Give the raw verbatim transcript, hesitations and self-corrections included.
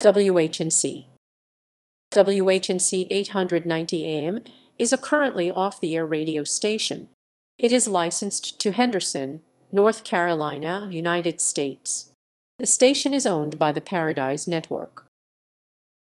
W H N C. W H N C eight ninety A M is a currently off-the-air radio station. It is licensed to Henderson, North Carolina, United States. The station is owned by The Paradise Network.